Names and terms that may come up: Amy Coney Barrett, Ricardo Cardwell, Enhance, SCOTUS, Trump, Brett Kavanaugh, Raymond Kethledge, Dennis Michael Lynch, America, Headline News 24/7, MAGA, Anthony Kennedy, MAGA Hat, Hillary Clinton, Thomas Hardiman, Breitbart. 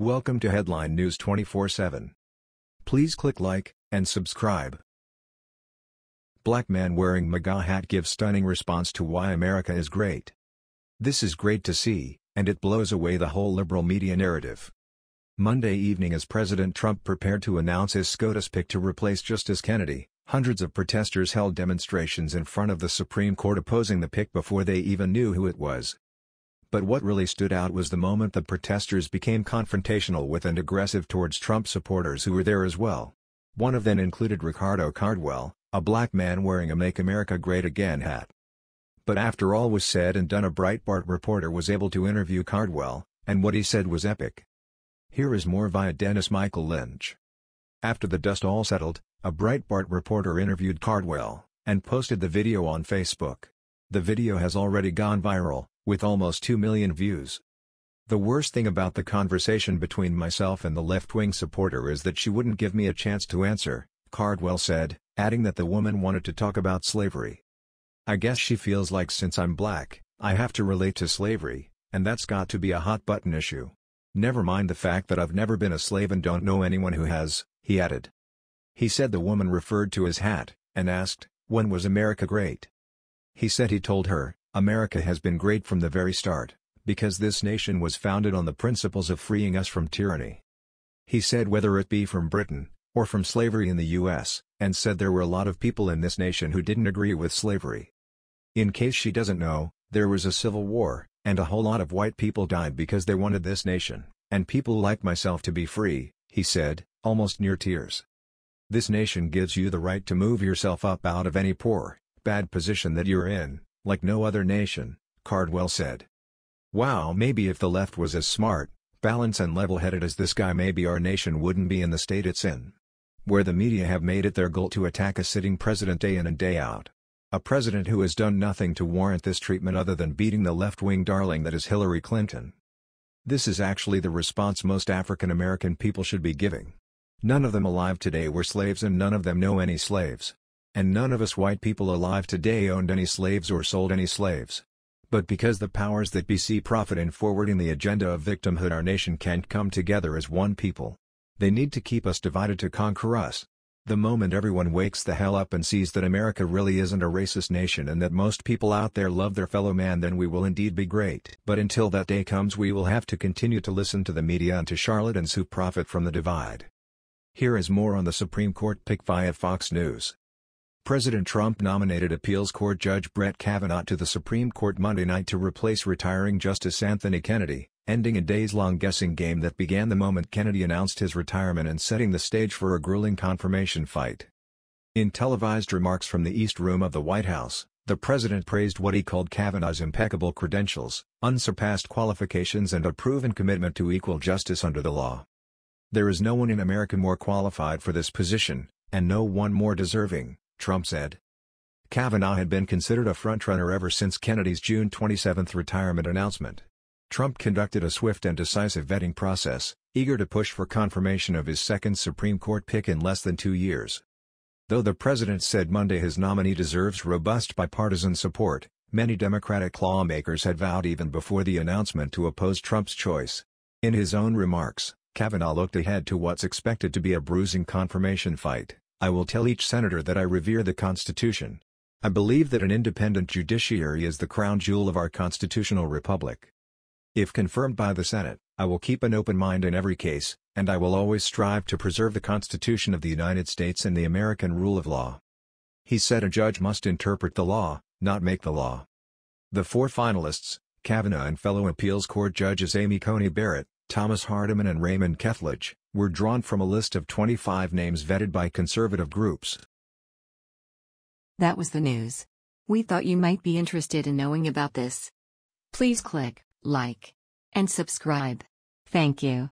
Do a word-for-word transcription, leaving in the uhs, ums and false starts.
Welcome to Headline News twenty-four seven. Please click like and subscribe. Black man wearing MAGA hat gives stunning response to why America is great. This is great to see, and it blows away the whole liberal media narrative. Monday evening, as President Trump prepared to announce his SCOTUS pick to replace Justice Kennedy, hundreds of protesters held demonstrations in front of the Supreme Court opposing the pick before they even knew who it was. But what really stood out was the moment the protesters became confrontational with and aggressive towards Trump supporters who were there as well. One of them included Ricardo Cardwell, a black man wearing a Make America Great Again hat. But after all was said and done, a Breitbart reporter was able to interview Cardwell, and what he said was epic. Here is more via Dennis Michael Lynch. After the dust all settled, a Breitbart reporter interviewed Cardwell, and posted the video on Facebook. The video has already gone viral, with almost two million views. The worst thing about the conversation between myself and the left-wing supporter is that she wouldn't give me a chance to answer, Cardwell said, adding that the woman wanted to talk about slavery. I guess she feels like since I'm black, I have to relate to slavery, and that's got to be a hot-button issue. Never mind the fact that I've never been a slave and don't know anyone who has, he added. He said the woman referred to his hat, and asked, "When was America great?" He said he told her, "America has been great from the very start, because this nation was founded on the principles of freeing us from tyranny." He said whether it be from Britain, or from slavery in the U S, and said there were a lot of people in this nation who didn't agree with slavery. In case she doesn't know, there was a civil war, and a whole lot of white people died because they wanted this nation, and people like myself to be free, he said, almost near tears. This nation gives you the right to move yourself up out of any poor, bad position that you're in, like no other nation, Cardwell said. Wow, maybe if the left was as smart, balanced and level-headed as this guy, maybe our nation wouldn't be in the state it's in. Where the media have made it their goal to attack a sitting president day in and day out. A president who has done nothing to warrant this treatment other than beating the left-wing darling that is Hillary Clinton. This is actually the response most African-American people should be giving. None of them alive today were slaves, and none of them know any slaves. And none of us white people alive today owned any slaves or sold any slaves. But because the powers that be see profit in forwarding the agenda of victimhood, our nation can't come together as one people. They need to keep us divided to conquer us. The moment everyone wakes the hell up and sees that America really isn't a racist nation and that most people out there love their fellow man, then we will indeed be great. But until that day comes, we will have to continue to listen to the media and to charlatans who profit from the divide. Here is more on the Supreme Court pick via Fox News. President Trump nominated appeals court Judge Brett Kavanaugh to the Supreme Court Monday night to replace retiring Justice Anthony Kennedy, ending a days-long guessing game that began the moment Kennedy announced his retirement and setting the stage for a grueling confirmation fight. In televised remarks from the East Room of the White House, the president praised what he called Kavanaugh's impeccable credentials, unsurpassed qualifications, and a proven commitment to equal justice under the law. "There is no one in America more qualified for this position, and no one more deserving," Trump said. Kavanaugh had been considered a frontrunner ever since Kennedy's June twenty-seventh retirement announcement. Trump conducted a swift and decisive vetting process, eager to push for confirmation of his second Supreme Court pick in less than two years. Though the president said Monday his nominee deserves robust bipartisan support, many Democratic lawmakers had vowed even before the announcement to oppose Trump's choice. In his own remarks, Kavanaugh looked ahead to what's expected to be a bruising confirmation fight. "I will tell each senator that I revere the Constitution. I believe that an independent judiciary is the crown jewel of our constitutional republic. If confirmed by the Senate, I will keep an open mind in every case, and I will always strive to preserve the Constitution of the United States and the American rule of law." He said a judge must interpret the law, not make the law. The four finalists, Kavanaugh and fellow appeals court judges Amy Coney Barrett, Thomas Hardiman, and Raymond Kethledge, were drawn from a list of twenty-five names vetted by conservative groups. That was the news. We thought you might be interested in knowing about this. Please click like and subscribe. Thank you.